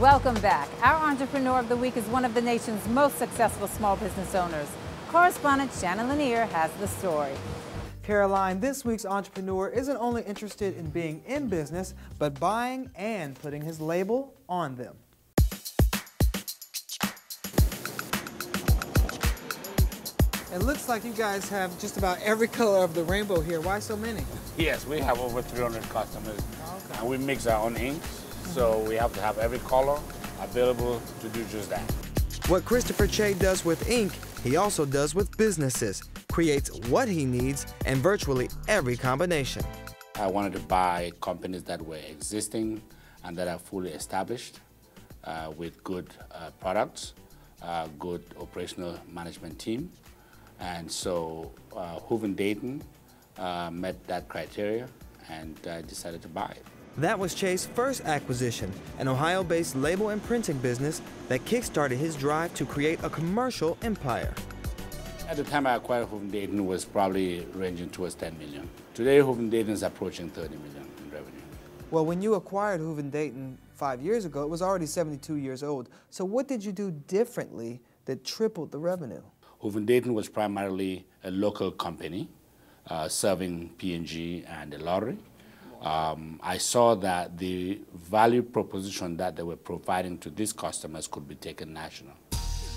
Welcome back. Our Entrepreneur of the Week is one of the nation's most successful small business owners. Correspondent Shannon Lanier has the story. Caroline, this week's entrepreneur isn't only interested in being in business, but buying and putting his label on them. It looks like you guys have just about every color of the rainbow here. Why so many? Yes, we have over 300 customers, okay, and we mix our own inks, so we have to have every color available to do just that. What Christopher Che does with ink, he also does with businesses, creates what he needs and virtually every combination. I wanted to buy companies that were existing and that are fully established with good products, good operational management team. And so Hooven-Dayton met that criteria and decided to buy it. That was Che's first acquisition, an Ohio-based label and printing business that kick-started his drive to create a commercial empire. At the time I acquired Hooven-Dayton, it was probably ranging towards $10 million. Today, Hooven-Dayton is approaching $30 million in revenue. Well, when you acquired Hooven-Dayton 5 years ago, it was already 72 years old. So what did you do differently that tripled the revenue? Hooven-Dayton was primarily a local company serving P&G and the lottery. I saw that the value proposition that they were providing to these customers could be taken national.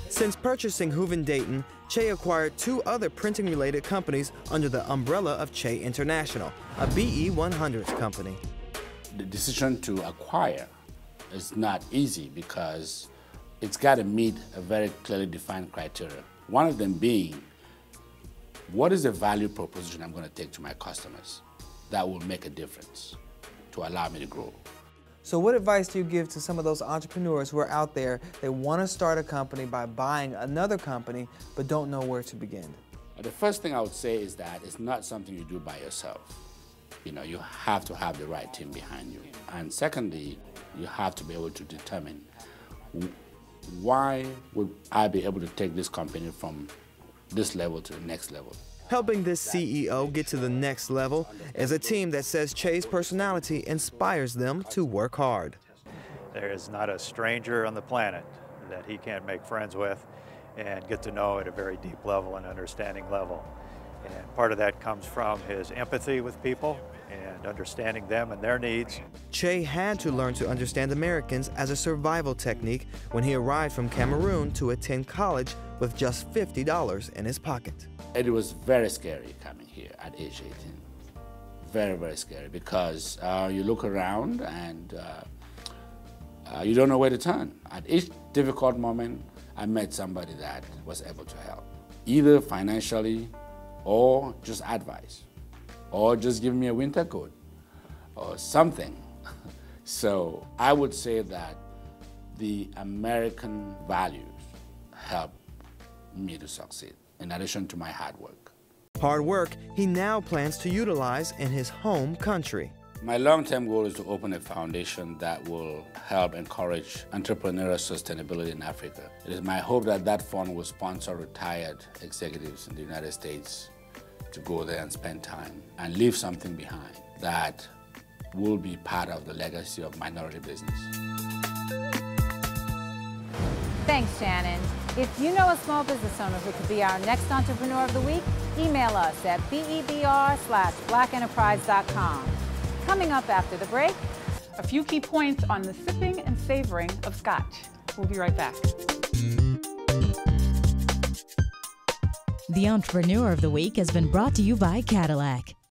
Since purchasing Hooven-Dayton, Che acquired two other printing-related companies under the umbrella of Che International, a BE-100 company. The decision to acquire is not easy because it's got to meet a very clearly defined criteria. One of them being, what is the value proposition I'm going to take to my customers that will make a difference to allow me to grow? So what advice do you give to some of those entrepreneurs who are out there, they want to start a company by buying another company, but don't know where to begin? The first thing I would say is that it's not something you do by yourself. You know, you have to have the right team behind you. And secondly, you have to be able to determine, why would I be able to take this company from this level to the next level? Helping this CEO get to the next level is a team that says Che's personality inspires them to work hard. There is not a stranger on the planet that he can't make friends with and get to know at a very deep level and understanding level. And part of that comes from his empathy with people and understanding them and their needs. Che had to learn to understand Americans as a survival technique when he arrived from Cameroon to attend college with just $50 in his pocket. It was very scary coming here at age 18. Very, very scary because you look around and you don't know where to turn. At each difficult moment, I met somebody that was able to help, either financially or just advice, or just give me a winter coat or something. So I would say that the American values helped me to succeed, in addition to my hard work. Hard work he now plans to utilize in his home country. My long-term goal is to open a foundation that will help encourage entrepreneurial sustainability in Africa. It is my hope that that fund will sponsor retired executives in the United States to go there and spend time and leave something behind that will be part of the legacy of minority business. Thanks, Shannon. If you know a small business owner who could be our next Entrepreneur of the Week, email us at BEBR@blackenterprise.com. Coming up after the break, a few key points on the sipping and savoring of scotch. We'll be right back. The Entrepreneur of the Week has been brought to you by Cadillac.